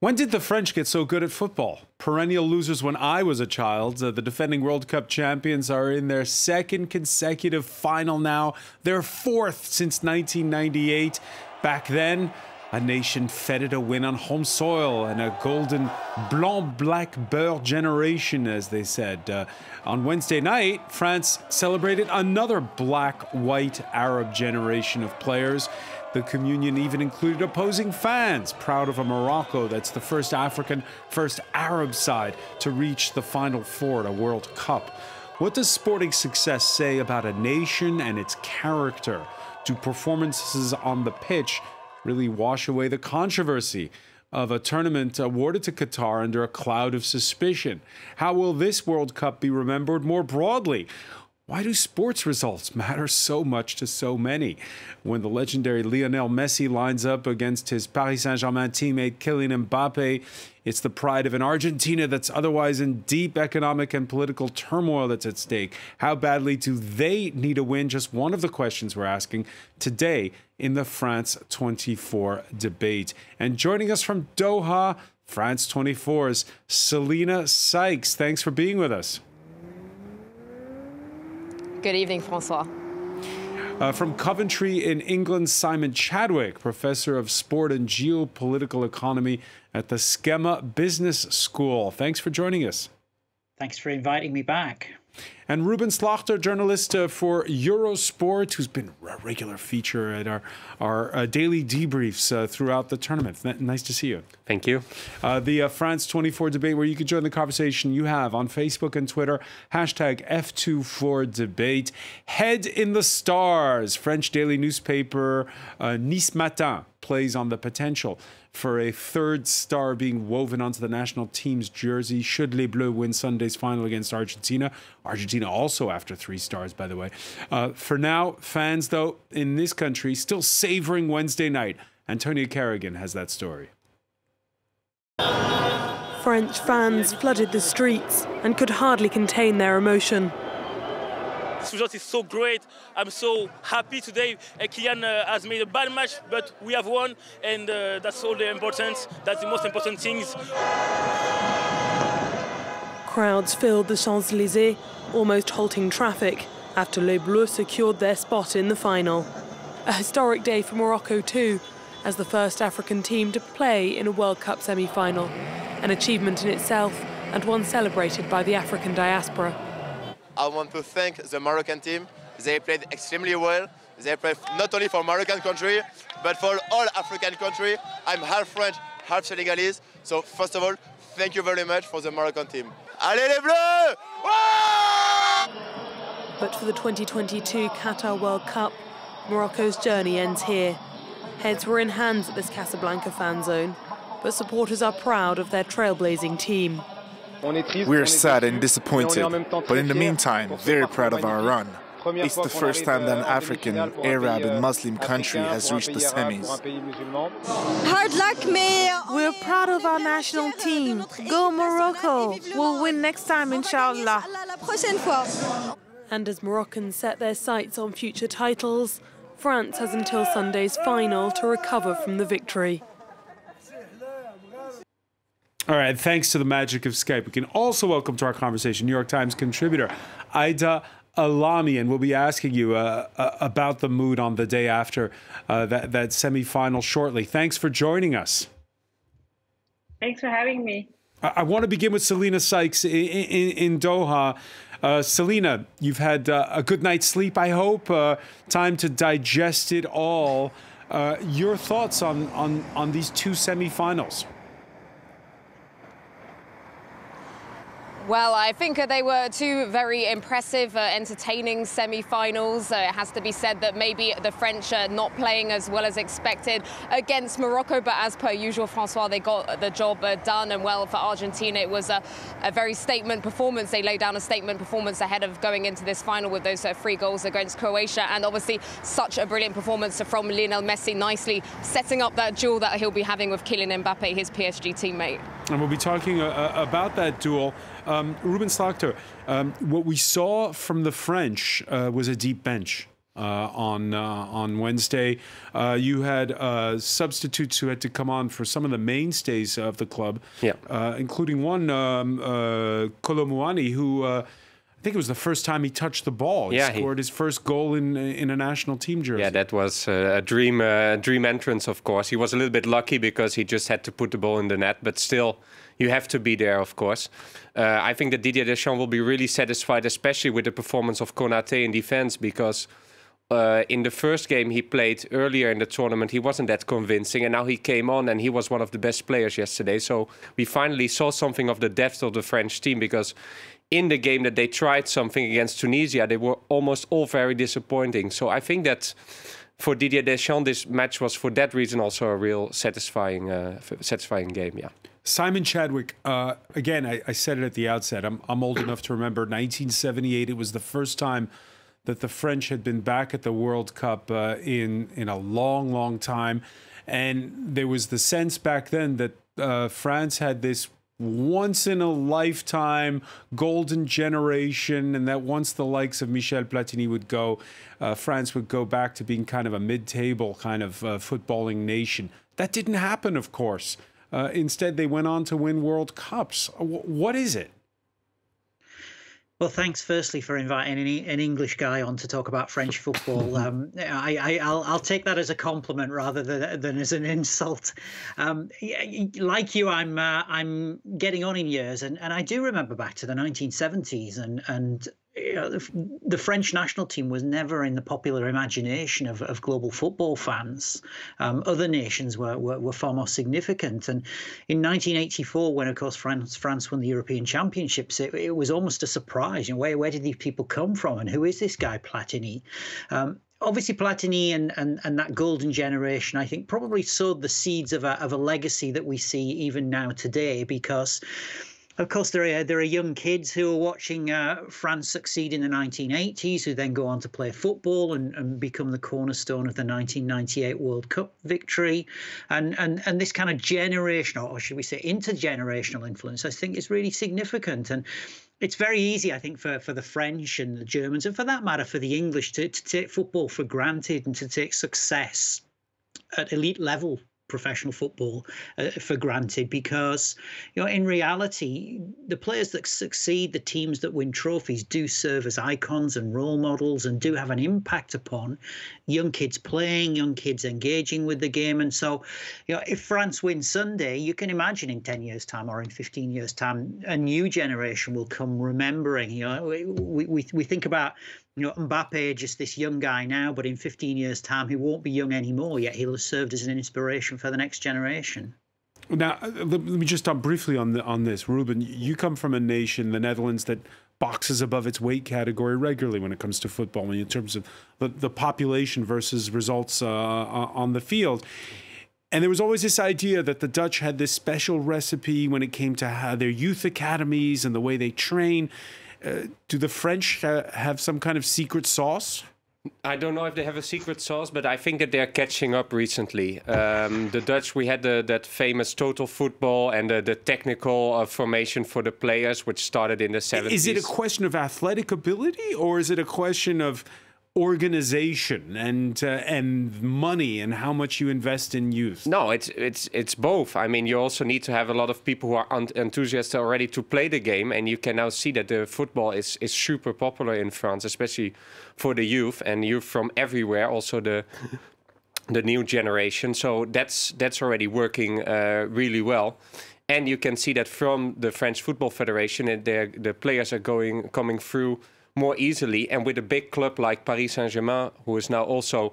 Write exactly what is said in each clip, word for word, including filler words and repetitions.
When did the French get so good at football? Perennial losers when I was a child. Uh, the defending World Cup champions are in their second consecutive final now. Their fourth since nineteen ninety-eight. Back then, a nation feted a win on home soil and a golden blanc-black-beurre generation, as they said. Uh, on Wednesday night, France celebrated another black-white Arab generation of players. The communion even included opposing fans, proud of a Morocco that's the first African, first Arab side to reach the Final Four at a World Cup. What does sporting success say about a nation and its character? Do performances on the pitch really wash away the controversy of a tournament awarded to Qatar under a cloud of suspicion? How will this World Cup be remembered more broadly? Why do sports results matter so much to so many? When the legendary Lionel Messi lines up against his Paris Saint-Germain teammate Kylian Mbappé, it's the pride of an Argentina that's otherwise in deep economic and political turmoil that's at stake. How badly do they need a win? Just one of the questions we're asking today in the France twenty-four debate. And joining us from Doha, France twenty-four's Selena Sykes. Thanks for being with us. Good evening, Francois. Uh, from Coventry in England, Simon Chadwick, professor of sport and geopolitical economy at the Skema Business School. Thanks for joining us. Thanks for inviting me back. And Ruben Slachter, journalist uh, for Eurosport, who's been a regular feature at our, our uh, daily debriefs uh, throughout the tournament. N nice to see you. Thank you. Uh, the uh, France twenty-four debate, where you can join the conversation you have on Facebook and Twitter, hashtag F twenty-four debate. Head in the Stars, French daily newspaper uh, Nice Matin, plays on the potential for a third star being woven onto the national team's jersey should Les Bleus win Sunday's final against Argentina. Argentina also after three stars, by the way. Uh, for now, fans, though, in this country still savoring Wednesday night. Antonia Carrigan has that story. French fans flooded the streets and could hardly contain their emotion. This result is so great. I'm so happy today. Kylian uh, has made a bad match, but we have won, and uh, that's all the important. That's the most important things. Crowds filled the Champs-Elysées, almost halting traffic after Les Bleus secured their spot in the final. A historic day for Morocco too, as the first African team to play in a World Cup semi-final, an achievement in itself and one celebrated by the African diaspora. I want to thank the Moroccan team. They played extremely well. They played not only for Moroccan country, but for all African country. I'm half French, half Senegalese. So first of all, thank you very much for the Moroccan team. Allez les Bleus! But for the twenty twenty-two Qatar World Cup, Morocco's journey ends here. Heads were in hands at this Casablanca fan zone, but supporters are proud of their trailblazing team. We are sad and disappointed, but in the meantime, very proud of our run. It's the first time that an African, Arab and Muslim country has reached the semis. Hard luck, mais we're proud of our national team. Go Morocco! We'll win next time, inshallah. And as Moroccans set their sights on future titles, France has until Sunday's final to recover from the victory. All right, thanks to the magic of Skype, we can also welcome to our conversation New York Times contributor Aida Alami, and we'll be asking you uh, uh, about the mood on the day after uh, that, that semifinal shortly. Thanks for joining us. Thanks for having me. I, I want to begin with Selena Sykes in, in, in Doha. Uh, Selena, you've had uh, a good night's sleep, I hope. Uh, time to digest it all. Uh, your thoughts on, on, on these two semifinals? Well, I think they were two very impressive, uh, entertaining semi-finals. Uh, it has to be said that maybe the French are not playing as well as expected against Morocco, but as per usual, Francois, they got the job uh, done. And well, for Argentina, it was a, a very statement performance. They laid down a statement performance ahead of going into this final with those uh, three goals against Croatia. And obviously, such a brilliant performance from Lionel Messi, nicely setting up that duel that he'll be having with Kylian Mbappé, his P S G teammate. And we'll be talking uh, about that duel. Um, Ruben Slachter, um, what we saw from the French uh, was a deep bench. uh, on uh, on Wednesday. Uh, you had uh, substitutes who had to come on for some of the mainstays of the club, yeah. uh, including one, um, uh, Kolomuani, who uh, I think it was the first time he touched the ball. He yeah, scored he... his first goal in in a national team jersey. Yeah, that was uh, a dream uh, dream entrance, of course. He was a little bit lucky because he just had to put the ball in the net, but still, you have to be there, of course. Uh, I think that Didier Deschamps will be really satisfied, especially with the performance of Konaté in defense, because uh, in the first game he played earlier in the tournament, he wasn't that convincing, and now he came on and he was one of the best players yesterday. So we finally saw something of the depth of the French team, because in the game that they tried something against Tunisia, they were almost all very disappointing. So I think that for Didier Deschamps, this match was, for that reason, also a real satisfying, uh, satisfying game, yeah. Simon Chadwick, uh, again, I, I said it at the outset, I'm, I'm old enough to remember nineteen seventy-eight, it was the first time that the French had been back at the World Cup uh, in, in a long, long time. And there was the sense back then that uh, France had this once-in-a-lifetime golden generation, and that once the likes of Michel Platini would go, uh, France would go back to being kind of a mid-table kind of uh, footballing nation. That didn't happen, of course. Uh, instead, they went on to win World Cups. W what is it? Well, thanks, firstly, for inviting an, an English guy on to talk about French football. um, I, I, I'll, I'll take that as a compliment rather than, than as an insult. Um, like you, I'm uh, I'm getting on in years, and, and I do remember back to the nineteen seventies, and and you know, the, the French national team was never in the popular imagination of, of global football fans. Um, other nations were, were were far more significant. And in nineteen eighty-four, when of course France France won the European Championships, it, it was almost a surprise. You know, where where did these people come from, and who is this guy Platini? Um, Obviously, Platini and, and, and that golden generation, I think, probably sowed the seeds of a, of a legacy that we see even now today, because of course, there are, there are young kids who are watching uh, France succeed in the nineteen eighties, who then go on to play football and, and become the cornerstone of the nineteen ninety-eight World Cup victory. And, and, and this kind of generational, or should we say intergenerational influence, I think is really significant. And it's very easy, I think, for, for the French and the Germans, and for that matter, for the English, to, to take football for granted and to take success at elite level professional football uh, for granted, because, you know, in reality, the players that succeed, the teams that win trophies, do serve as icons and role models and do have an impact upon young kids playing, young kids engaging with the game. And so, you know, if France wins Sunday, you can imagine in ten years' time or in fifteen years' time, a new generation will come remembering. You know, we, we, we think about, you know, Mbappé, just this young guy now, but in fifteen years' time, he won't be young anymore, yet he'll have served as an inspiration for the next generation. Now, let me just stop briefly on the, on this. Ruben, you come from a nation, the Netherlands, that boxes above its weight category regularly when it comes to football, in terms of the, the population versus results uh, on the field. And there was always this idea that the Dutch had this special recipe when it came to how their youth academies and the way they train. Uh, do the French uh, have some kind of secret sauce? I don't know if they have a secret sauce, but I think that they're catching up recently. Um, the Dutch, we had the, that famous total football and the, the technical uh, formation for the players, which started in the seventies. Is it a question of athletic ability, or is it a question of organization and uh, and money and how much you invest in youth? No, it's it's it's both. I mean, you also need to have a lot of people who are enthusiasts already to play the game, and you can now see that the football is is super popular in France, especially for the youth and youth from everywhere. Also the the new generation. So that's that's already working uh, really well. And you can see that from the French Football Federation, and the players are going coming through more easily, and with a big club like Paris Saint-Germain, who is now also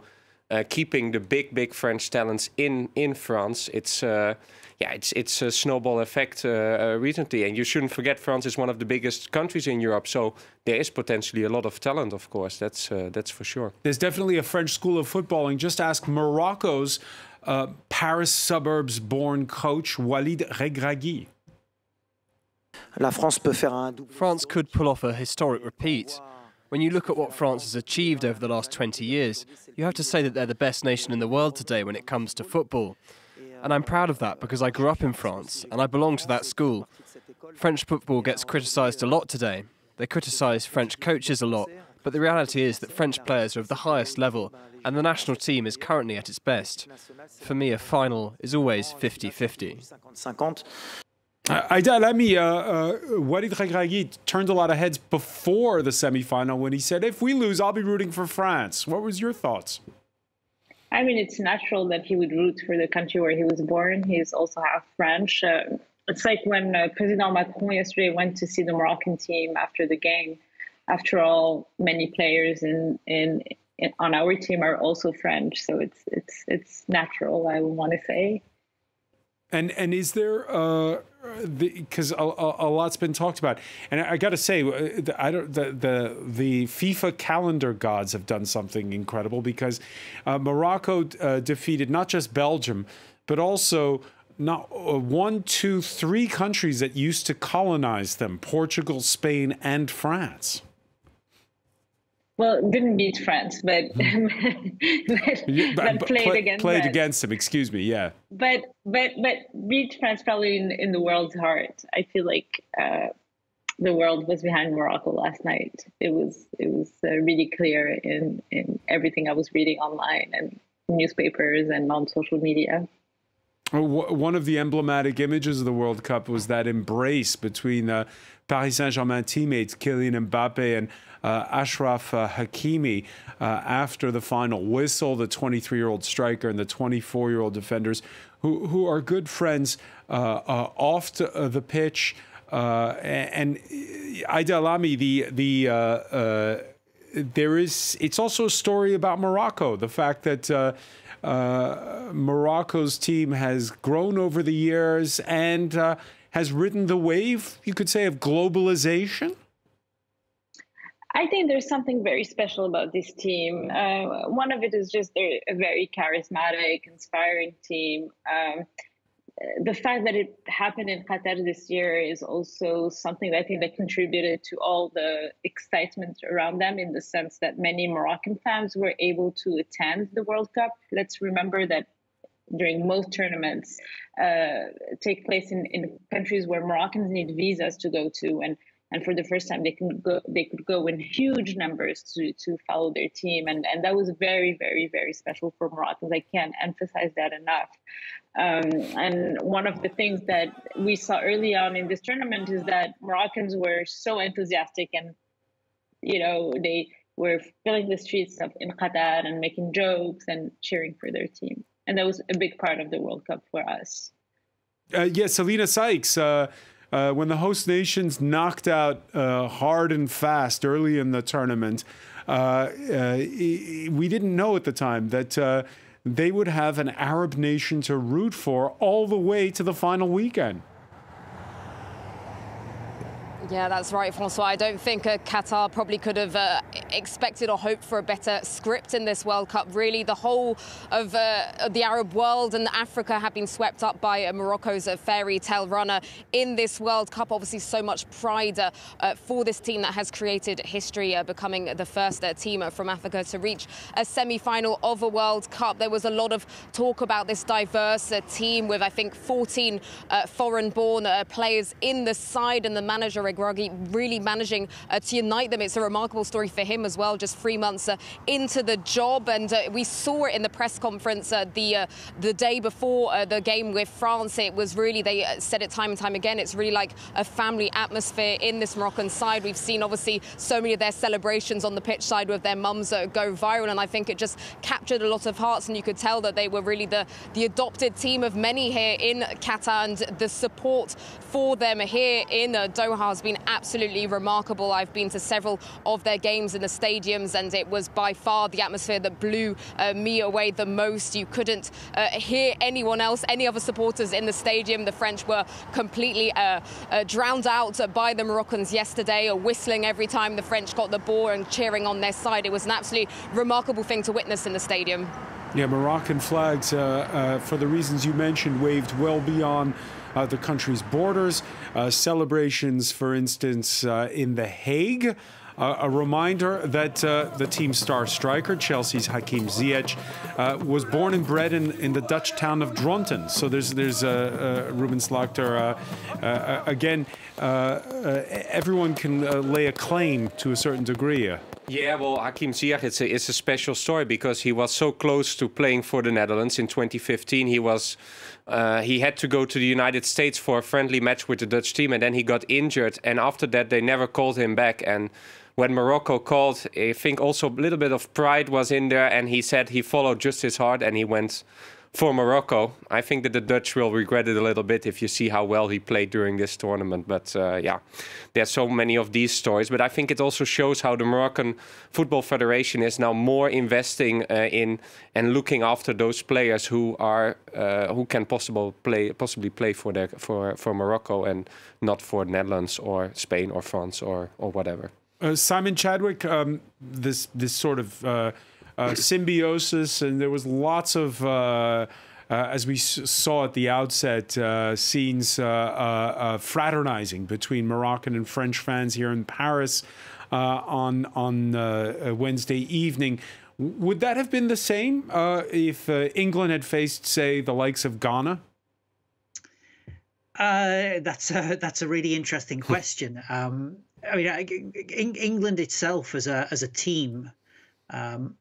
uh, keeping the big, big French talents in in France, it's uh, yeah, it's it's a snowball effect uh, uh, recently. And you shouldn't forget, France is one of the biggest countries in Europe, so there is potentially a lot of talent. Of course, that's uh, that's for sure. There's definitely a French school of footballing. Just ask Morocco's uh, Paris suburbs-born coach Walid Regragui. France could pull off a historic repeat. When you look at what France has achieved over the last twenty years, you have to say that they're the best nation in the world today when it comes to football. And I'm proud of that, because I grew up in France and I belong to that school. French football gets criticised a lot today. They criticise French coaches a lot, But the reality is that French players are of the highest level, and the national team is currently at its best. For me, a final is always fifty fifty. Uh, Aida Lamy, uh, uh, Walid Regragui turned a lot of heads before the semi-final when he said, if we lose, I'll be rooting for France. What was your thoughts? I mean, it's natural that he would root for the country where he was born. He is also half French. Uh, it's like when uh, President Macron yesterday went to see the Moroccan team after the game. After all, many players in, in, in on our team are also French. So it's, it's, it's natural, I would want to say. And and is there, because uh, the, a, a, a lot's been talked about, and I, I got to say, I don't the, the the FIFA calendar gods have done something incredible, because uh, Morocco uh, defeated not just Belgium, but also not uh, one, two, three countries that used to colonize them: Portugal, Spain, and France. Well, didn't beat France, but, but, but, but played play, against played France. against them. Excuse me, yeah. But but but beat France probably in in the world's heart. I feel like uh, the world was behind Morocco last night. It was it was uh, really clear in in everything I was reading online and newspapers and on social media. One of the emblematic images of the World Cup was that embrace between uh, Paris Saint-Germain teammates Kylian Mbappé and uh, Ashraf uh, Hakimi uh, after the final whistle. The twenty-three-year-old striker and the twenty-four-year-old defenders, who who are good friends uh, uh, off to, uh, the pitch, uh, and Aida Lamy, the the. Uh, uh, There is, it's also a story about Morocco, the fact that uh, uh, Morocco's team has grown over the years and uh, has ridden the wave, you could say, of globalization. I think there's something very special about this team. Uh, one of it is just they're a very charismatic, inspiring team. Um, the fact that it happened in Qatar this year is also something that I think that contributed to all the excitement around them, in the sense that many Moroccan fans were able to attend the World Cup. Let's remember that during most tournaments uh, take place in, in countries where Moroccans need visas to go to. And, and for the first time, they, can go, they could go in huge numbers to, to follow their team. And, and that was very, very, very special for Moroccans. I can't emphasize that enough. Um, and one of the things that we saw early on in this tournament is that Moroccans were so enthusiastic, and, you know, they were filling the streets up in Qatar and making jokes and cheering for their team. And that was a big part of the World Cup for us. Uh, yes, yeah, Selena Sykes, uh, uh, when the host nations knocked out uh, hard and fast early in the tournament, uh, uh, we didn't know at the time that uh, they would have an Arab nation to root for all the way to the final weekend. Yeah, that's right, Francois. I don't think uh, Qatar probably could have uh, expected or hoped for a better script in this World Cup. Really, the whole of, uh, of the Arab world and Africa have been swept up by uh, Morocco's uh, fairy tale runner in this World Cup. Obviously, so much pride uh, uh, for this team that has created history, uh, becoming the first uh, team from Africa to reach a semi-final of a World Cup. There was a lot of talk about this diverse uh, team with, I think, fourteen uh, foreign-born uh, players in the side, and the manager really managing uh, to unite them. It's a remarkable story for him as well, just three months uh, into the job. And uh, we saw it in the press conference uh, the uh, the day before uh, the game with France. It was really, they said it time and time again, it's really like a family atmosphere in this Moroccan side. We've seen, obviously, so many of their celebrations on the pitch side with their mums uh, go viral. And I think it just captured a lot of hearts. And you could tell that they were really the, the adopted team of many here in Qatar. And the support for them here in uh, Doha has been been absolutely remarkable. I've been to several of their games in the stadiums, and it was by far the atmosphere that blew uh, me away the most. You couldn't uh, hear anyone else, any other supporters in the stadium. The French were completely uh, uh, drowned out by the Moroccans yesterday, uh, whistling every time the French got the ball and cheering on their side. It was an absolutely remarkable thing to witness in the stadium. Yeah, Moroccan flags, uh, uh, for the reasons you mentioned, waved well beyond Uh, the country's borders. Uh, celebrations, for instance, uh, in The Hague. Uh, a reminder that uh, the team's star striker, Chelsea's Hakim Ziyech, uh, was born and bred in, in the Dutch town of Dronten. So there's, there's uh, uh, Ruben Slachter. Uh, uh, again, uh, uh, everyone can uh, lay a claim to a certain degree. Yeah, well, Hakim Ziyech, it's a, it's a special story because he was so close to playing for the Netherlands in twenty fifteen. He was, uh, he had to go to the United States for a friendly match with the Dutch team, and then he got injured. And after that, they never called him back. And when Morocco called, I think also a little bit of pride was in there. And he said he followed just his heart and he went for Morocco. I think that the Dutch will regret it a little bit if you see how well he played during this tournament. But uh, yeah, there's so many of these stories. But I think it also shows how the Moroccan Football Federation is now more investing uh, in and looking after those players who are uh, who can possible play possibly play for their for for Morocco and not for Netherlands or Spain or France or or whatever. Uh, Simon Chadwick, um, this this sort of. Uh Uh, symbiosis, and there was lots of, uh, uh, as we s saw at the outset, uh, scenes uh, uh, uh, fraternizing between Moroccan and French fans here in Paris uh, on on uh, Wednesday evening. Would that have been the same uh, if uh, England had faced, say, the likes of Ghana? Uh, that's a, that's a really interesting question. Um, I mean, I, in, England itself as a as a team. Um,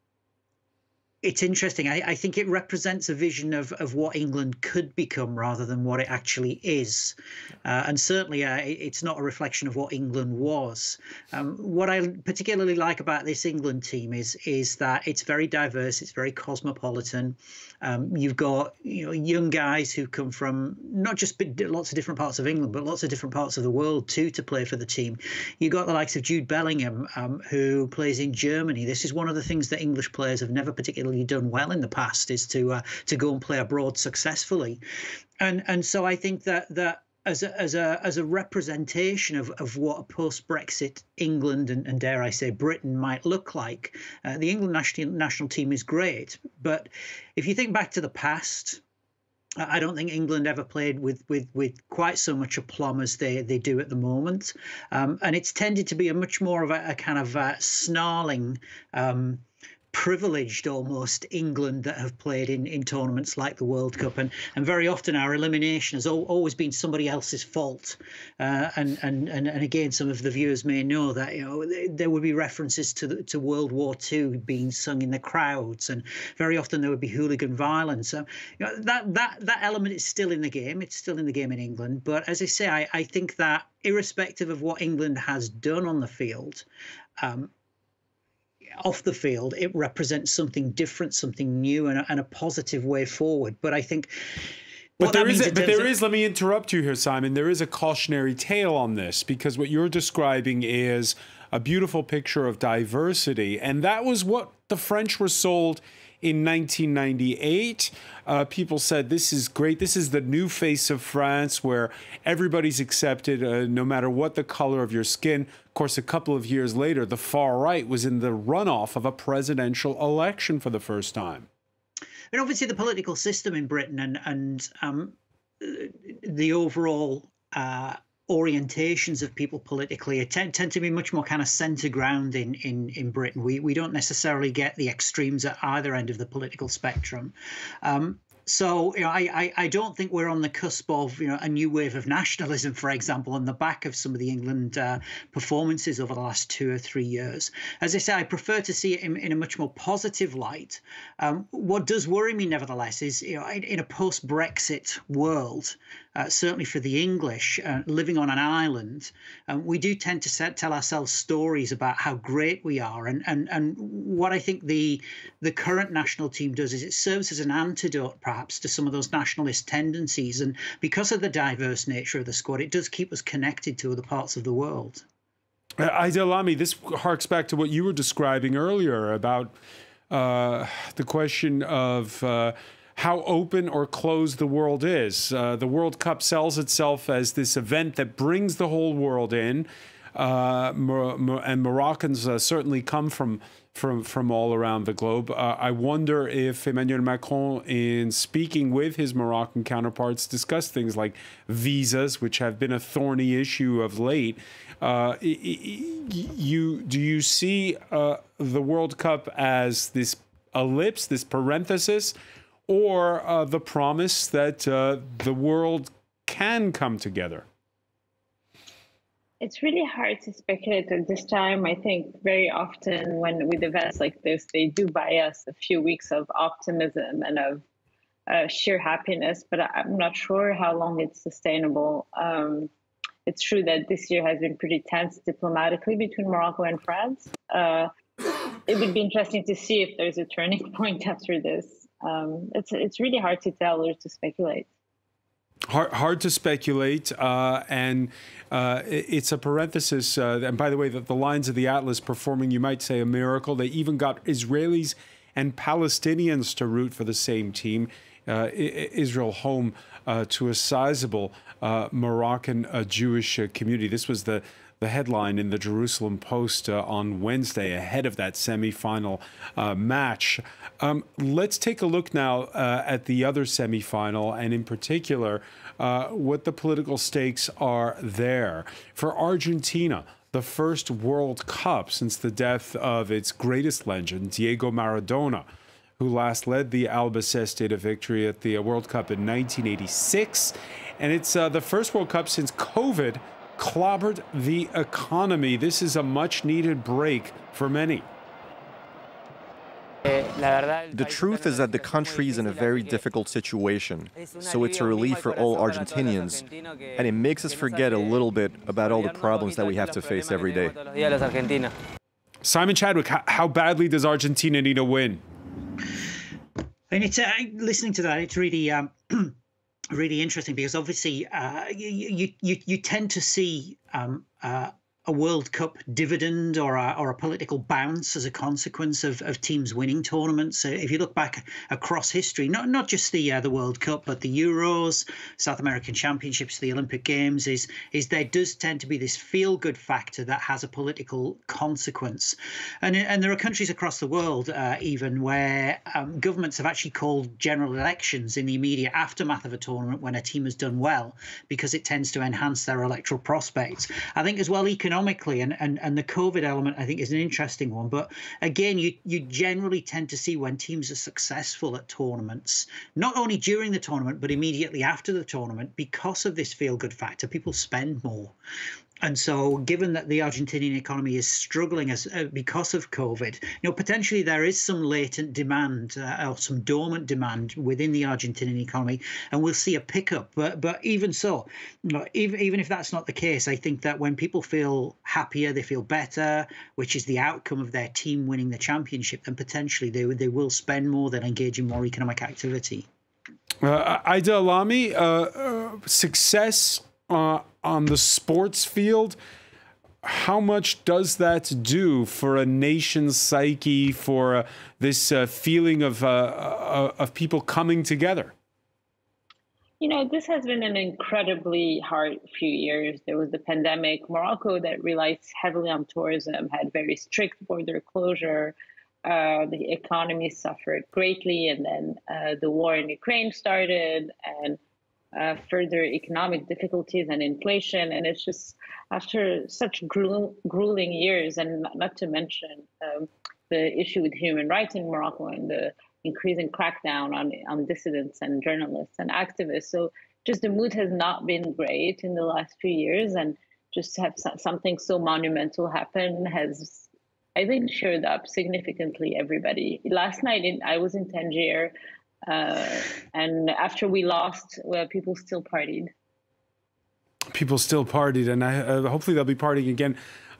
It's interesting. I, I think it represents a vision of, of what England could become rather than what it actually is. Uh, and certainly uh, it's not a reflection of what England was. Um, what I particularly like about this England team is, is that it's very diverse. It's very cosmopolitan. Um, you've got you know, young guys who come from not just lots of different parts of England, but lots of different parts of the world too to play for the team. You've got the likes of Jude Bellingham, um, who plays in Germany. This is one of the things that English players have never particularly done well in the past, is to uh, to go and play abroad successfully, and and so I think that that as a as a as a representation of of what a post-Brexit England and, and dare I say Britain might look like, uh, the England national national team is great. But if you think back to the past, I don't think England ever played with with with quite so much aplomb as they they do at the moment, um, and it's tended to be a much more of a, a kind of a snarling, Um, privileged almost England that have played in, in tournaments like the World Cup, and and very often our elimination has al always been somebody else's fault, uh, and, and and and again some of the viewers may know that you know there would be references to the, to World War Two being sung in the crowds, and very often there would be hooligan violence. So you know, that that that element is still in the game. It's still in the game in England. But as I say, I, I think that irrespective of what England has done on the field, Um, off the field, it represents something different, something new, and a, and a positive way forward. But I think... But there is, a, but there is, let me interrupt you here, Simon, there is a cautionary tale on this, because what you're describing is a beautiful picture of diversity. And that was what the French were sold in nineteen ninety-eight. Uh, people said, this is great. This is the new face of France where everybody's accepted, uh, no matter what the color of your skin. Of course, a couple of years later, the far right was in the runoff of a presidential election for the first time. And obviously the political system in Britain and, and um, the overall uh, orientations of people politically tend, tend to be much more kind of centre ground in, in, in Britain. We, we don't necessarily get the extremes at either end of the political spectrum. Um, So you know, I, I, I don't think we're on the cusp of you know a new wave of nationalism, for example, on the back of some of the England uh, performances over the last two or three years. As I say, I prefer to see it in, in a much more positive light. Um, what does worry me, nevertheless, is you know in, in a post-Brexit world, uh, certainly for the English, uh, living on an island, um, we do tend to set, tell ourselves stories about how great we are. And and and what I think the the current national team does is it serves as an antidote, perhaps, Perhaps to some of those nationalist tendencies, and because of the diverse nature of the squad, it does keep us connected to other parts of the world. Uh, Aidil Ammi, this harks back to what you were describing earlier about uh, the question of uh, how open or closed the world is. Uh, the World Cup sells itself as this event that brings the whole world in, uh, and Moroccans uh, certainly come from. From, from all around the globe. Uh, I wonder if Emmanuel Macron, in speaking with his Moroccan counterparts, discussed things like visas, which have been a thorny issue of late. Uh, you, do you see uh, the World Cup as this ellipse, this parenthesis, or uh, the promise that uh, the world can come together? It's really hard to speculate at this time. I think very often when with events like this, they do buy us a few weeks of optimism and of uh, sheer happiness, but I'm not sure how long it's sustainable. Um, it's true that this year has been pretty tense diplomatically between Morocco and France. Uh, it would be interesting to see if there's a turning point after this. Um, it's, it's really hard to tell or to speculate. Hard, hard to speculate, uh, and uh, it's a parenthesis. Uh, and by the way, the, the lines of the Atlas performing, you might say, a miracle. They even got Israelis and Palestinians to root for the same team. Uh, Israel home uh, to a sizable uh, Moroccan uh, Jewish uh, community. This was the the headline in the Jerusalem Post uh, on Wednesday ahead of that semifinal uh, match. Um, let's take a look now uh, at the other semifinal, and in particular, uh, what the political stakes are there. For Argentina, the first World Cup since the death of its greatest legend, Diego Maradona, who last led the Albiceleste to victory at the World Cup in nineteen eighty-six. And it's uh, the first World Cup since COVID clobbered the economy. This is a much-needed break for many. The truth is that the country is in a very difficult situation, so it's a relief for all Argentinians, and it makes us forget a little bit about all the problems that we have to face every day. Simon Chadwick, how badly does Argentina need a win? And it's uh, listening to that, it's really um, really interesting, because obviously uh, you, you you tend to see um, uh, a World Cup dividend or a, or a political bounce as a consequence of, of teams winning tournaments. So if you look back across history, not not just the uh, the World Cup, but the Euros, South American Championships, the Olympic Games, is is there does tend to be this feel-good factor that has a political consequence. And, and there are countries across the world uh, even where um, governments have actually called general elections in the immediate aftermath of a tournament when a team has done well, because it tends to enhance their electoral prospects. I think as well economically, Economically, and, and, and the COVID element, I think, is an interesting one. But again, you, you generally tend to see when teams are successful at tournaments, not only during the tournament, but immediately after the tournament, because of this feel-good factor, people spend more. And so given that the Argentinian economy is struggling as, uh, because of COVID, you know, potentially there is some latent demand uh, or some dormant demand within the Argentinian economy, and we'll see a pickup. But, but even so, you know, even, even if that's not the case, I think that when people feel happier, they feel better, which is the outcome of their team winning the championship, then potentially they, they will spend more, than engage in more economic activity. Uh, Aida Alami, uh, uh, success Uh, on the sports field, how much does that do for a nation's psyche, for uh, this uh, feeling of, uh, uh, of people coming together? You know, this has been an incredibly hard few years. There was the pandemic. Morocco, that relies heavily on tourism, had very strict border closure. Uh, the economy suffered greatly, and then uh, the war in Ukraine started, and Uh, further economic difficulties and inflation. And it's just after such gruel grueling years, and not, not to mention um, the issue with human rights in Morocco and the increasing crackdown on, on dissidents and journalists and activists. So just the mood has not been great in the last few years, and just to have so something so monumental happen has, I think, cheered up significantly everybody. Last night in, I was in Tangier, Uh, and after we lost, well, people still partied. People still partied, and I, uh, hopefully they'll be partying again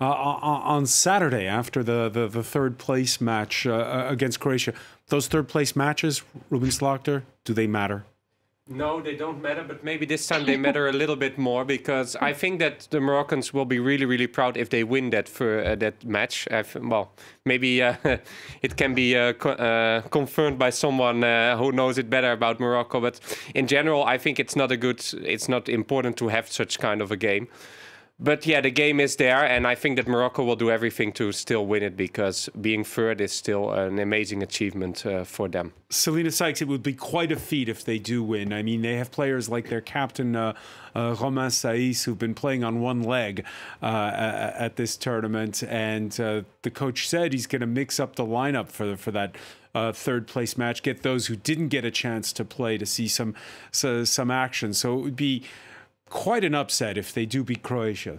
uh, on Saturday after the, the, the third-place match uh, against Croatia. Those third-place matches, Ruben Slaughter, do they matter? No, they don't matter, but maybe this time they matter a little bit more, because I think that the Moroccans will be really, really proud if they win that for uh, that match. I've, well, maybe uh, it can be uh, co uh, confirmed by someone uh, who knows it better about Morocco. But in general, I think it's not a good, it's not important to have such kind of a game. But yeah, the game is there, and I think that Morocco will do everything to still win it, because being third is still an amazing achievement uh, for them. Selena Sykes, it would be quite a feat if they do win. I mean, they have players like their captain, uh, uh, Romain Saïs, who've been playing on one leg uh, at this tournament, and uh, the coach said he's going to mix up the lineup for, for that Uh, third place match, get those who didn't get a chance to play to see some, so, some action. So it would be quite an upset if they do beat Croatia.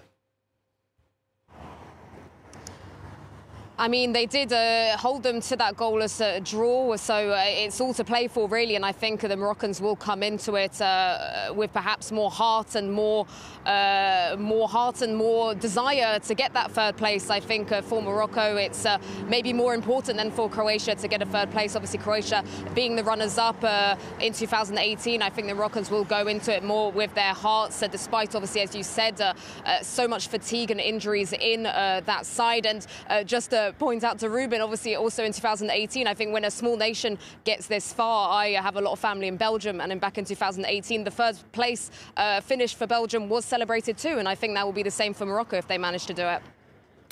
I mean, they did uh, hold them to that goalless uh, draw, so uh, it's all to play for, really. And I think the Moroccans will come into it uh, with perhaps more heart and more, uh, more heart and more desire to get that third place. I think uh, for Morocco, it's uh, maybe more important than for Croatia to get a third place. Obviously, Croatia being the runners-up uh, in two thousand eighteen, I think the Moroccans will go into it more with their hearts, uh, despite, obviously, as you said, uh, uh, so much fatigue and injuries in uh, that side. And uh, just a uh, point out to Ruben, obviously also in two thousand eighteen, I think when a small nation gets this far, I have a lot of family in Belgium, and then back in two thousand eighteen, the third place uh, finish for Belgium was celebrated too, and I think that will be the same for Morocco if they manage to do it.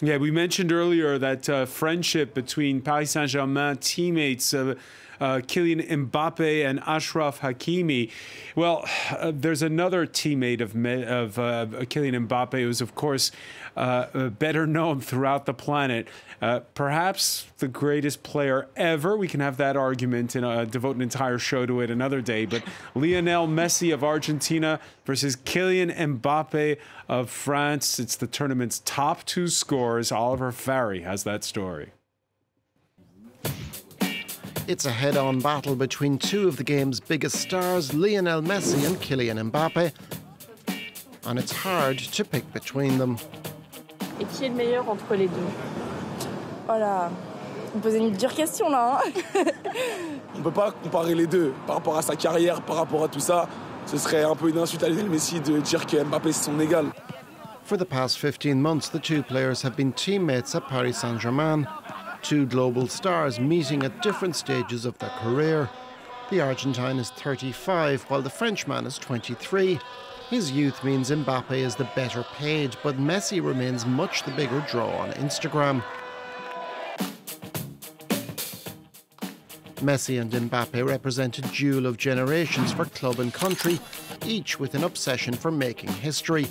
Yeah, we mentioned earlier that uh, friendship between Paris Saint-Germain teammates, uh, uh, Kylian Mbappé and Ashraf Hakimi. Well, uh, there's another teammate of, of uh, Kylian Mbappé who's, of course, uh, better known throughout the planet. Uh, perhaps the greatest player ever. We can have that argument and uh, devote an entire show to it another day. But Lionel Messi of Argentina versus Kylian Mbappé of France. It's the tournament's top two scorers. Oliver Farry has that story. It's a head-on battle between two of the game's biggest stars, Lionel Messi and Kylian Mbappé, and it's hard to pick between them. Et qui est le meilleur entre les deux? Voilà, vous posez une dure question là. On peut pas comparer les deux par rapport à sa carrière, par rapport à tout ça. Ce serait un peu une insulte à Lionel Messi de dire que Mbappé c'est son égal. For the past fifteen months, the two players have been teammates at Paris Saint-Germain, two global stars meeting at different stages of their career. The Argentine is thirty-five, while the Frenchman is twenty-three. His youth means Mbappé is the better paid, but Messi remains much the bigger draw on Instagram. Messi and Mbappé represent a duel of generations for club and country, each with an obsession for making history.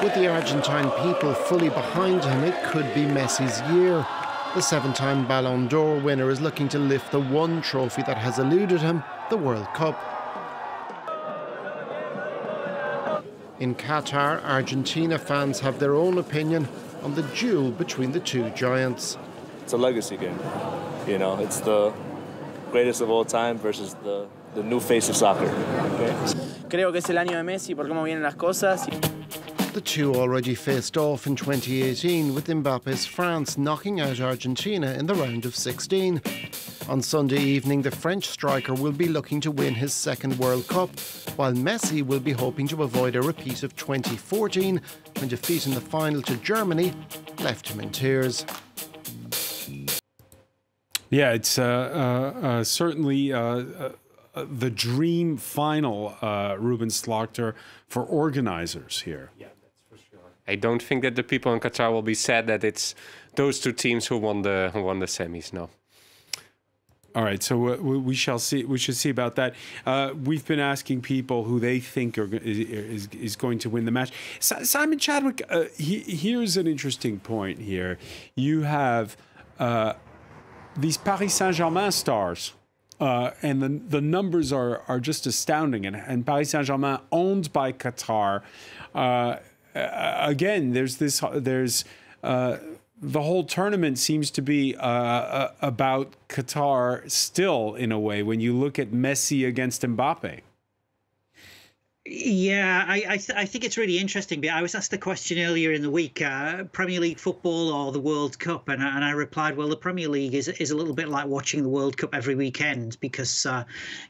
With the Argentine people fully behind him, it could be Messi's year. The seven-time Ballon d'Or winner is looking to lift the one trophy that has eluded him, the World Cup. In Qatar, Argentina fans have their own opinion on the duel between the two giants. It's a legacy game. You know, it's the greatest of all time versus the, the new face of soccer. Creo que es el año de Messi por cómo vienen las cosas. The two already faced off in twenty eighteen, with Mbappe's France knocking out Argentina in the round of sixteen. On Sunday evening, the French striker will be looking to win his second World Cup, while Messi will be hoping to avoid a repeat of twenty fourteen, when defeat in the final to Germany left him in tears. Yeah, it's uh, uh, uh, certainly... Uh, uh the dream final, uh, Ruben Slachter, for organizers here. Yeah, that's for sure. I don't think that the people in Qatar will be sad that it's those two teams who won the who won the semis. No. All right, so uh, we shall see. We should see about that. Uh, we've been asking people who they think are, is is going to win the match. Simon Chadwick, uh, he, here's an interesting point. Here, you have uh, these Paris Saint-Germain stars. Uh, and the, the numbers are, are just astounding. And, and Paris Saint-Germain owned by Qatar. Uh, again, there's this, there's uh, the whole tournament seems to be uh, about Qatar still, in a way, when you look at Messi against Mbappé. Yeah, I I, th I think it's really interesting. But I was asked the question earlier in the week: uh, Premier League football or the World Cup? And and I replied, well, the Premier League is is a little bit like watching the World Cup every weekend, because uh,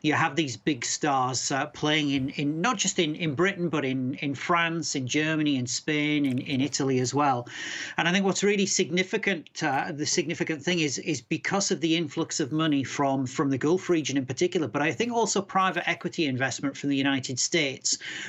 you have these big stars uh, playing in, in not just in, in Britain, but in in France, in Germany, in Spain, in in Italy as well. And I think what's really significant, uh, the significant thing is is because of the influx of money from from the Gulf region in particular, but I think also private equity investment from the United States.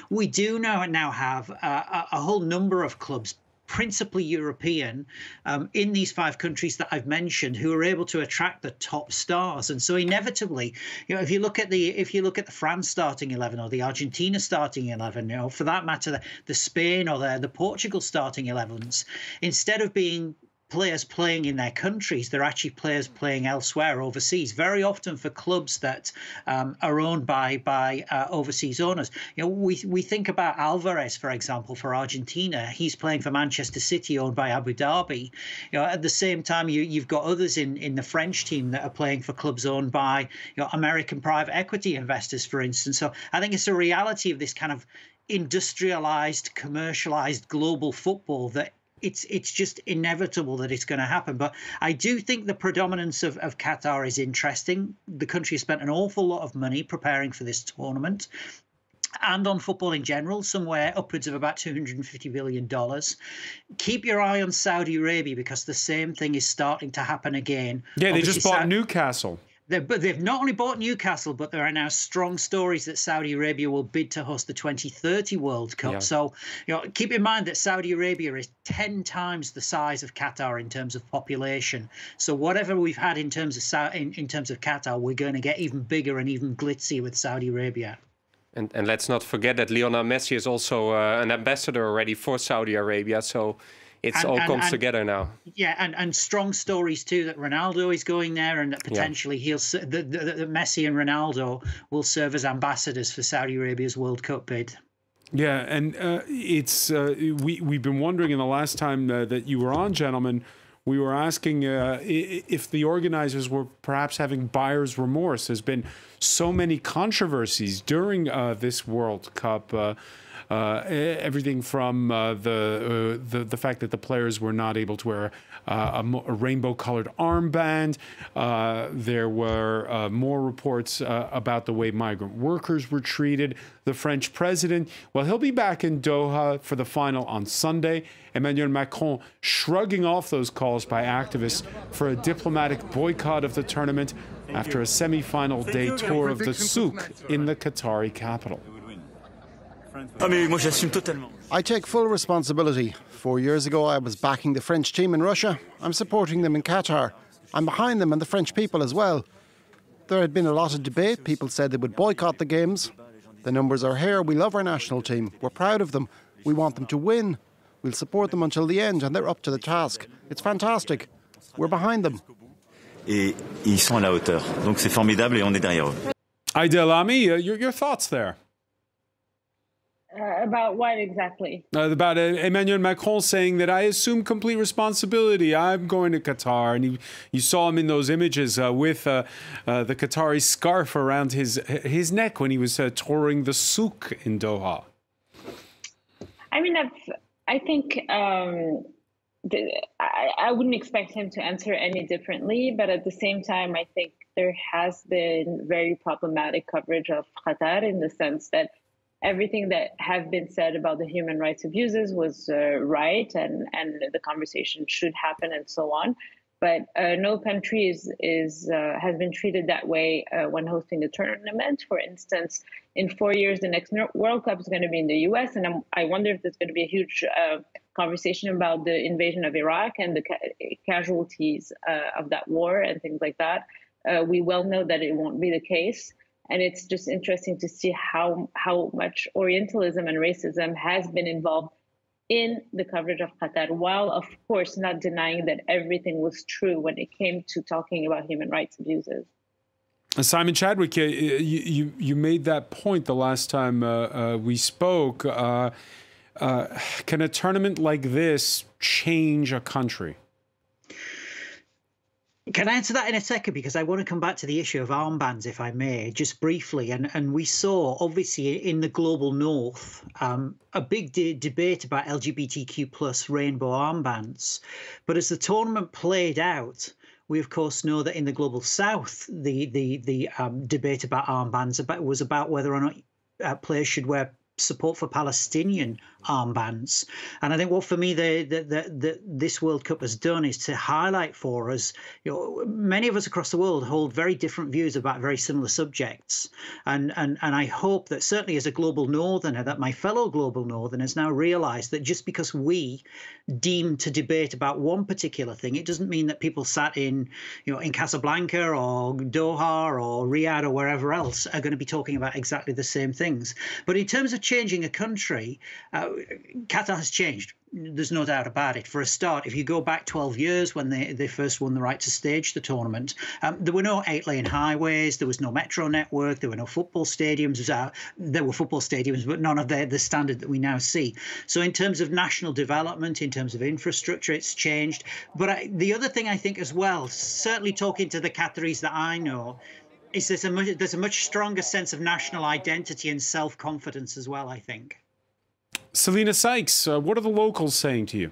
We do now now have a, a whole number of clubs, principally European, um, in these five countries that I've mentioned, who are able to attract the top stars. And so inevitably, you know, if you look at the if you look at the France starting eleven or the Argentina starting eleven, you know, for that matter, the, the Spain or the, the Portugal starting elevens, instead of being players playing in their countries. They're actually players playing elsewhere overseas, very often for clubs that um, are owned by by uh, overseas owners. You know, we we think about Alvarez, for example, for Argentina. He's playing for Manchester City, owned by Abu Dhabi. You know, at the same time, you you've got others in in the French team that are playing for clubs owned by, you know, American private equity investors, for instance. So I think it's a reality of this kind of industrialized, commercialized global football that it's it's just inevitable that it's going to happen. But I do think the predominance of, of Qatar is interesting. The country has spent an awful lot of money preparing for this tournament and on football in general, somewhere upwards of about two hundred fifty billion dollars. Keep your eye on Saudi Arabia, because the same thing is starting to happen again. Yeah, Obviously, they just bought Sa Newcastle. But they've not only bought Newcastle, but there are now strong stories that Saudi Arabia will bid to host the twenty thirty World Cup. Yeah. So, you know, keep in mind that Saudi Arabia is ten times the size of Qatar in terms of population. So whatever we've had in terms of in, in terms of Qatar, we're going to get even bigger and even glitzy with Saudi Arabia. And, and let's not forget that Lionel Messi is also uh, an ambassador already for Saudi Arabia. So It's and, all and, comes and, together now. Yeah, and, and strong stories too that Ronaldo is going there, and that potentially yeah. he'll the, the, the Messi and Ronaldo will serve as ambassadors for Saudi Arabia's World Cup bid. Yeah, and uh, it's uh, we we've been wondering, in the last time uh, that you were on, gentlemen, we were asking uh, if the organizers were perhaps having buyer's remorse. There's been so many controversies during uh, this World Cup. Uh, Uh, everything from uh, the, uh, the the fact that the players were not able to wear uh, a, a rainbow-colored armband. Uh, there were uh, more reports uh, about the way migrant workers were treated. The French president, well, he'll be back in Doha for the final on Sunday. Emmanuel Macron shrugging off those calls by activists for a diplomatic boycott of the tournament after a semi-final day tour of the souk in the Qatari capital. I take full responsibility. Four years ago, I was backing the French team in Russia. I'm supporting them in Qatar. I'm behind them and the French people as well. There had been a lot of debate. People said they would boycott the games. The numbers are here. We love our national team. We're proud of them. We want them to win. We'll support them until the end, and they're up to the task. It's fantastic. We're behind them. Et ils sont à la hauteur. Donc c'est formidable et on est derrière eux. Aidel Ami, uh, your, your thoughts there? Uh, about what exactly? Uh, about uh, Emmanuel Macron saying that I assume complete responsibility. I'm going to Qatar, and he, you saw him in those images uh, with uh, uh, the Qatari scarf around his his neck when he was uh, touring the souk in Doha. I mean, that's, I think um, the, I, I wouldn't expect him to answer any differently, but at the same time, I think there has been very problematic coverage of Qatar, in the sense that everything that have been said about the human rights abuses was uh, right, and, and the conversation should happen and so on. But uh, no country is, is, uh, has been treated that way uh, when hosting a tournament. For instance, in four years, the next World Cup is going to be in the U S, and I'm, I wonder if there's going to be a huge uh, conversation about the invasion of Iraq and the ca casualties uh, of that war and things like that. Uh, we well know that it won't be the case. And it's just interesting to see how how much Orientalism and racism has been involved in the coverage of Qatar, while, of course, not denying that everything was true when it came to talking about human rights abuses. Simon Chadwick, you, you, you made that point the last time uh, uh, we spoke. Uh, uh, can a tournament like this change a country? Can I answer that in a second? Because I want to come back to the issue of armbands, if I may, just briefly. And and we saw, obviously, in the global north, um, a big de debate about L G B T Q plus rainbow armbands. But as the tournament played out, we, of course, know that in the global south, the the, the um, debate about armbands about, was about whether or not uh, players should wear support for Palestinian armbands. And I think what, for me, the, the, the, the, this World Cup has done is to highlight for us, you know, many of us across the world hold very different views about very similar subjects. And, and, and I hope that, certainly as a global northerner, that my fellow global northerners now realise that just because we deem to debate about one particular thing, it doesn't mean that people sat in, you know, in Casablanca or Doha or Riyadh or wherever else are going to be talking about exactly the same things. But in terms of changing a country, uh, Qatar has changed. there's no doubt about it. For a start, if you go back twelve years when they, they first won the right to stage the tournament, um, there were no eight-lane highways, there was no metro network, there were no football stadiums. Uh, there were football stadiums, but none of the, the standard that we now see. So in terms of national development, in terms of infrastructure, it's changed. But I, the other thing I think as well, certainly talking to the Qataris that I know, is there's a much, there's a much stronger sense of national identity and self-confidence as well, I think. Selena Sykes, uh, what are the locals saying to you?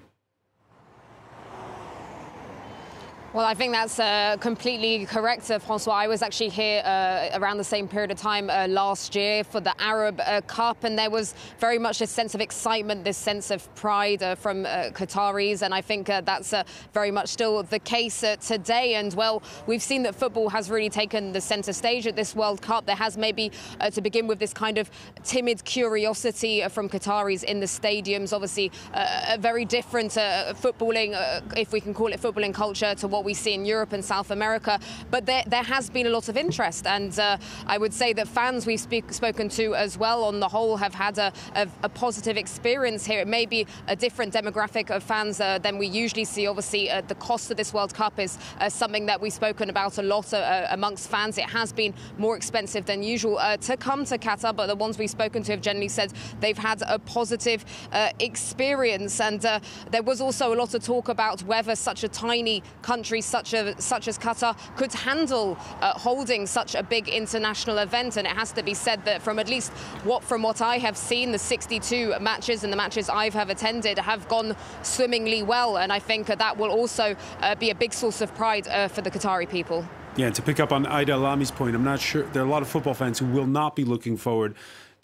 Well, I think that's uh, completely correct, uh, Francois. I was actually here uh, around the same period of time uh, last year for the Arab uh, Cup, and there was very much this sense of excitement, this sense of pride uh, from uh, Qataris, and I think uh, that's uh, very much still the case uh, today. And, well, we've seen that football has really taken the centre stage at this World Cup. There has maybe, uh, to begin with, this kind of timid curiosity from Qataris in the stadiums. Obviously, uh, a very different uh, footballing, uh, if we can call it footballing culture, to what we see in Europe and South America, but there, there has been a lot of interest, and uh, I would say that fans we've speak, spoken to as well on the whole have had a, a, a positive experience here. It may be a different demographic of fans uh, than we usually see. Obviously, uh, the cost of this World Cup is uh, something that we've spoken about a lot uh, amongst fans. It has been more expensive than usual uh, to come to Qatar, but the ones we've spoken to have generally said they've had a positive uh, experience. And uh, there was also a lot of talk about whether such a tiny country Such, a, such as Qatar could handle uh, holding such a big international event. And it has to be said that from at least what from what I have seen, the sixty-two matches and the matches I have attended have gone swimmingly well. And I think that will also uh, be a big source of pride uh, for the Qatari people. Yeah, to pick up on Aida Lami's point, I'm not sure there are a lot of football fans who will not be looking forward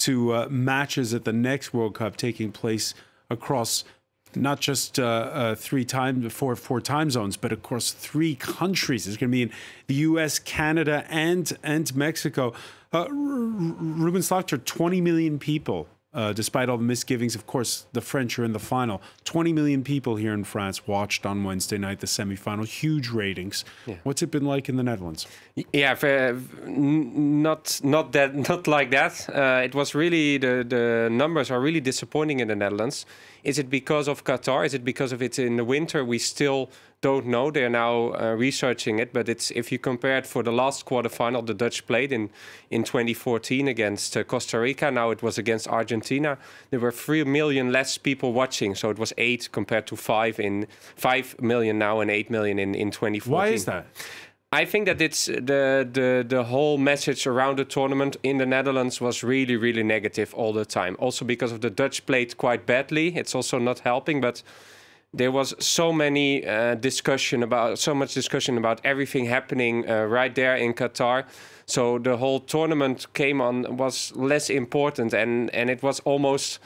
to uh, matches at the next World Cup taking place across not just uh, uh, three time, four, four time zones, but of course three countries. It's going to be in the U S, Canada, and and Mexico. Uh, Ruben Slachter, twenty million people, uh, despite all the misgivings. Of course, the French are in the final. twenty million people here in France watched on Wednesday night the semifinal. Huge ratings. Yeah. What's it been like in the Netherlands? Yeah, for, uh, not not that not like that. Uh, it was really the the numbers are really disappointing in the Netherlands. Is it because of Qatar? Is it because of it's in the winter? We still don't know. They're now uh, researching it. But it's if you compare it for the last quarterfinal, the Dutch played in, in twenty fourteen against uh, Costa Rica. Now it was against Argentina. There were three million less people watching. So it was eight compared to five in five million now and eight million in, in twenty fourteen. Why is that? I think that it's the, the, the whole message around the tournament in the Netherlands was really, really negative all the time. Also because of the Dutch played quite badly. It's also not helping, but there was so many uh, discussion about, so much discussion about everything happening uh, right there in Qatar. So the whole tournament came on, was less important, and, and it was almost,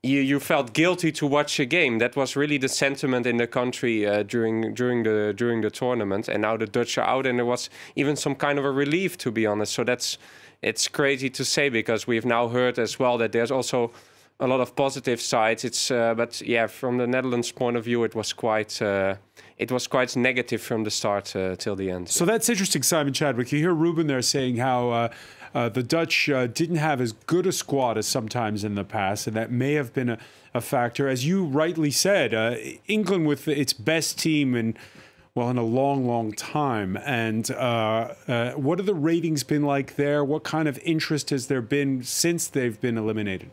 you, you felt guilty to watch a game. That was really the sentiment in the country uh, during during the during the tournament. And now the Dutch are out, and there was even some kind of a relief, to be honest. So that's it's crazy to say, because we've now heard as well that there's also a lot of positive sides. It's uh, but yeah, from the Netherlands' point of view, it was quite uh, it was quite negative from the start uh, till the end. So that's interesting, Simon Chadwick. You hear Ruben there saying how. Uh, Uh, the Dutch uh, didn't have as good a squad as sometimes in the past, and that may have been a, a factor. As you rightly said, uh, England with its best team in, well, in a long, long time. And uh, uh, what have the ratings been like there? What kind of interest has there been since they've been eliminated?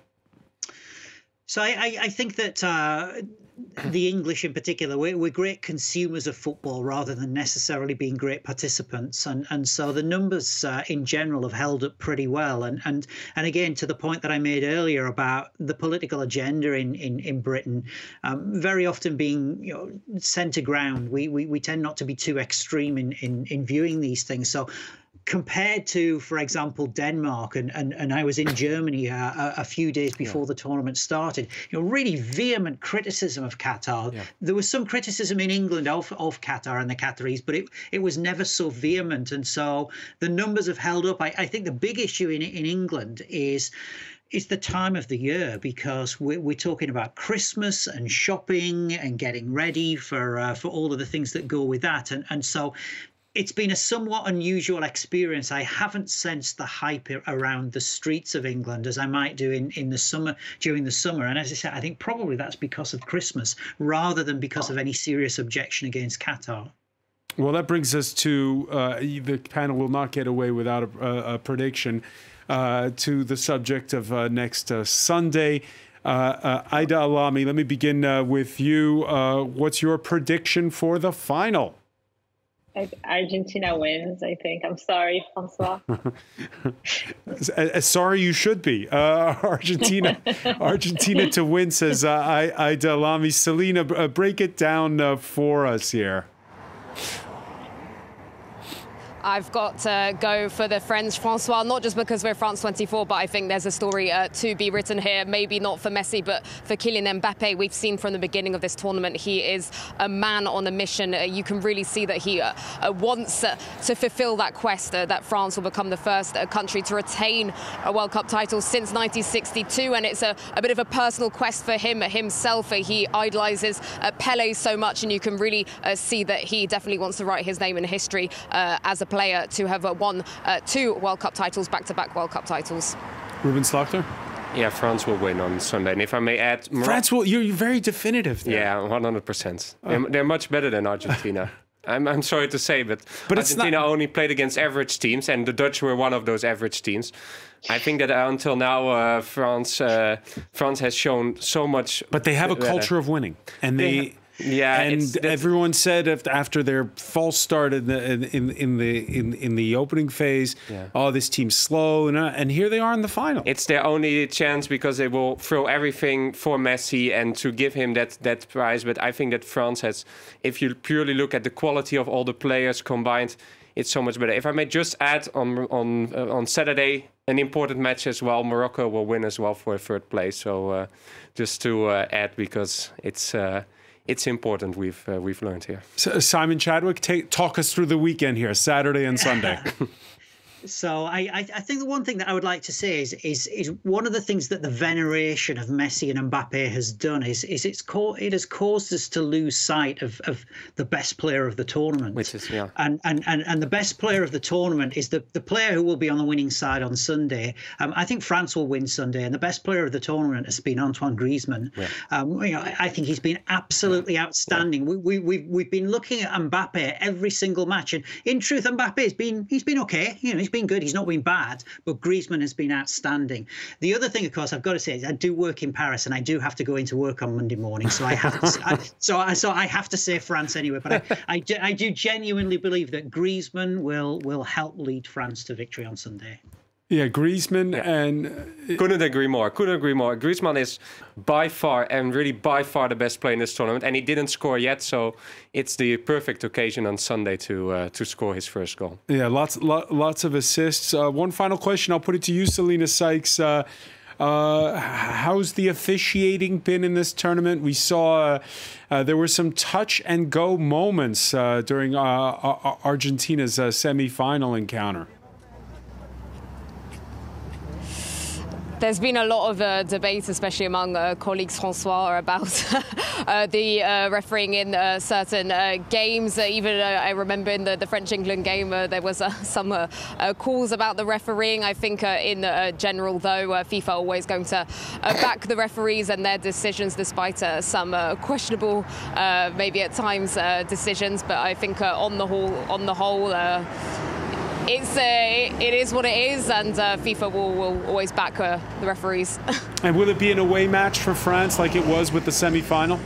So I, I, I think that uh, the English in particular, we're, we're great consumers of football rather than necessarily being great participants. And, and so the numbers uh, in general have held up pretty well. And, and and again, to the point that I made earlier about the political agenda in, in, in Britain, um, very often being you know, centre ground, we, we, we tend not to be too extreme in, in, in viewing these things. So compared to, for example, Denmark, and, and, and I was in Germany uh, a, a few days before yeah. the tournament started, you know, really vehement criticism of Qatar. Yeah. There was some criticism in England of, of Qatar and the Qataris, but it, it was never so vehement. And so the numbers have held up. I, I think the big issue in, in England is... It's the time of the year, because we're, we're talking about Christmas and shopping and getting ready for uh, for all of the things that go with that. And, and so it's been a somewhat unusual experience. I haven't sensed the hype around the streets of England as I might do in, in the summer, during the summer. And as I said, I think probably that's because of Christmas rather than because of any serious objection against Qatar. Well, that brings us to uh, the panel will not get away without a, a prediction uh, to the subject of uh, next uh, Sunday. Uh, uh, Aida Alami, let me begin uh, with you. Uh, what's your prediction for the final? Argentina wins, I think. I'm sorry, Francois. Sorry you should be. Uh, Argentina Argentina to win, says uh, Aida Alami. Selena, uh, break it down uh, for us here. I've got to go for the French, Francois, not just because we're France twenty-four, but I think there's a story uh, to be written here, maybe not for Messi, but for Kylian Mbappé. We've seen from the beginning of this tournament, he is a man on a mission. Uh, you can really see that he uh, uh, wants uh, to fulfill that quest, uh, that France will become the first uh, country to retain a World Cup title since nineteen sixty-two. And it's a, a bit of a personal quest for him himself. Uh, he idolises uh, Pelé so much, and you can really uh, see that he definitely wants to write his name in history uh, as a player to have won uh, two World Cup titles, back-to-back World Cup titles. Ruben Slachter? Yeah, France will win on Sunday. And if I may add... Mor France will... You're very definitive there. Yeah, one hundred percent. Oh. They're, they're much better than Argentina. I'm, I'm sorry to say, but, but Argentina only played against average teams, and the Dutch were one of those average teams. I think that until now, uh, France uh, France has shown so much... But they have a culture of winning, and they... they Yeah, and everyone said after their false start in the in in the in, in the opening phase, yeah. oh, this team's slow, and, uh, and here they are in the final. It's their only chance because they will throw everything for Messi and to give him that that prize. But I think that France has, if you purely look at the quality of all the players combined, it's so much better. If I may just add on on uh, on Saturday, an important match as well. Morocco will win as well for third place. So uh, just to uh, add because it's. Uh, It's important. We've uh, we've learned here. So, Simon Chadwick, take, talk us through the weekend here, Saturday and Sunday. So I, I think the one thing that I would like to say is, is is one of the things that the veneration of Messi and Mbappe has done is is it's it has caused us to lose sight of, of the best player of the tournament. Which is, yeah. And, and, and, and the best player of the tournament is the, the player who will be on the winning side on Sunday. Um, I think France will win Sunday, and the best player of the tournament has been Antoine Griezmann. Yeah. Um, you know, I think he's been absolutely yeah. outstanding. Yeah. We, we, we've, we've been looking at Mbappe every single match, and in truth, Mbappe has been, he's been okay. You know, he's been been good, he's not been bad, but Griezmann has been outstanding. The other thing, of course, I've got to say is I do work in Paris, and I do have to go into work on Monday morning, so I have to, I, so I so I have to say France anyway. But I, I, do, I do genuinely believe that Griezmann will will help lead France to victory on Sunday. Yeah, Griezmann yeah. and... Uh, couldn't agree more, couldn't agree more. Griezmann is by far, and really by far, the best player in this tournament, and he didn't score yet, so it's the perfect occasion on Sunday to uh, to score his first goal. Yeah, lots lo lots of assists. Uh, one final question, I'll put it to you, Selena Sykes. Uh, uh, how's the officiating been in this tournament? We saw uh, uh, there were some touch-and-go moments uh, during uh, Argentina's uh, semi-final encounter. There's been a lot of uh, debate, especially among uh, colleagues, Francois, about uh, the uh, refereeing in uh, certain uh, games. Uh, even uh, I remember in the, the French-England game, uh, there was uh, some uh, uh, calls about the refereeing. I think uh, in uh, general, though, uh, FIFA always going to uh, back the referees and their decisions, despite uh, some uh, questionable, uh, maybe at times, uh, decisions. But I think uh, on the whole, on the whole. Uh, It's, uh, it is what it is, and uh, FIFA will, will always back uh, the referees. And will it be an away match for France like it was with the semi-final?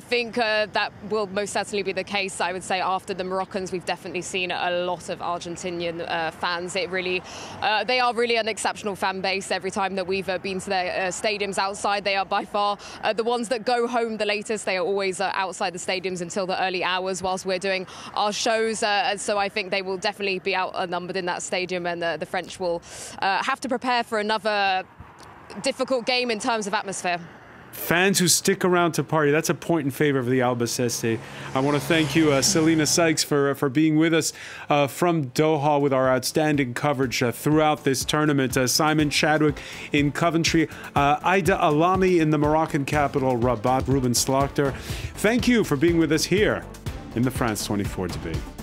I think uh, that will most certainly be the case. I would say after the Moroccans, we've definitely seen a lot of Argentinian uh, fans. It really, uh, they are really an exceptional fan base. Every time that we've uh, been to their uh, stadiums outside, they are by far uh, the ones that go home the latest. They are always uh, outside the stadiums until the early hours whilst we're doing our shows. Uh, and so I think they will definitely be outnumbered in that stadium, and uh, the French will uh, have to prepare for another difficult game in terms of atmosphere. Fans who stick around to party, that's a point in favor of the Albiceleste. I want to thank you, uh, Selena Sykes, for, uh, for being with us uh, from Doha with our outstanding coverage uh, throughout this tournament. Uh, Simon Chadwick in Coventry, uh, Aida Alami in the Moroccan capital, Rabat, Ruben Slachter. Thank you for being with us here in the France twenty-four debate.